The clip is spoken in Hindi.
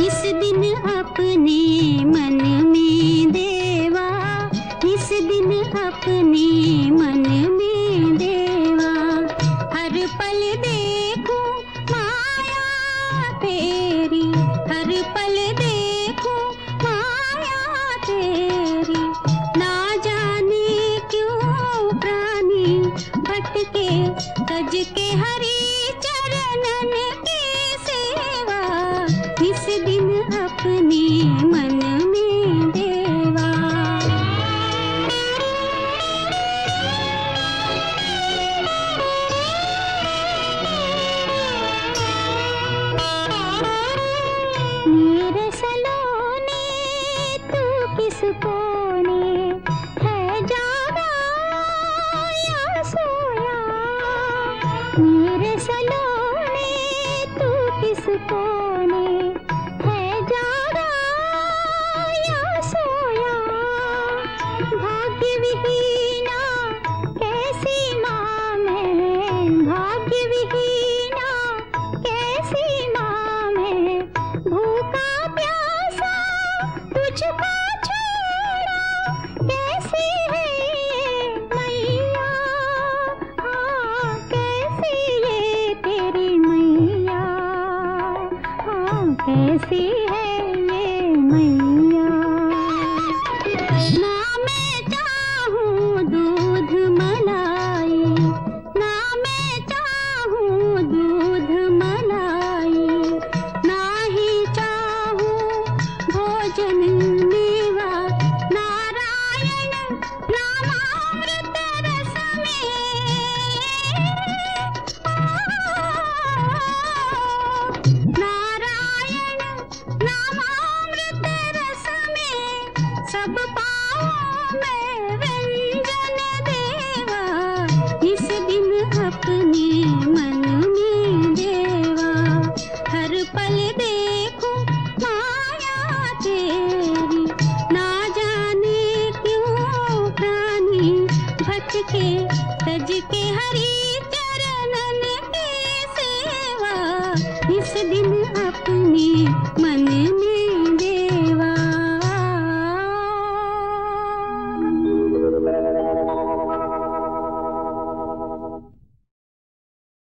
निस्दिन अपने मन में देवा, निस्दिन अपने मन में देवा, हर पल देखूं माया तेरी, हर पल देखूं माया तेरी, ना जाने क्यों प्राणी भटके गज के हरी चरणन की सेवा। निस्दिन अपने मन में देवा। नीरस लोने तू किसको ने है जागा या सोया, नीरस लोने तू किसको ने है जागा या सोया, भाग्य विहीना कैसी माँ मैं, भाग्य विहीना कैसी माँ मैं, भूखा प्यासा तुझको छोड़ा कैसी है ये मैया, हाँ कैसी ये तेरी मैया, हाँ कैसी है ये मैया। ना मैं चाहूँ दूध मलाई, ना मैं चाहूँ दूध मलाई, ना ही चाहूँ भोजन मेवा, नारायण नामामृत रस में, नारायण नामामृत रस में सब पाऊं मैं व्यंजन देवा। निस्दिन अपने मन में देवा, हर पल देखूं माया तेरी, ना जाने क्यों प्राणी भटके तज के हरी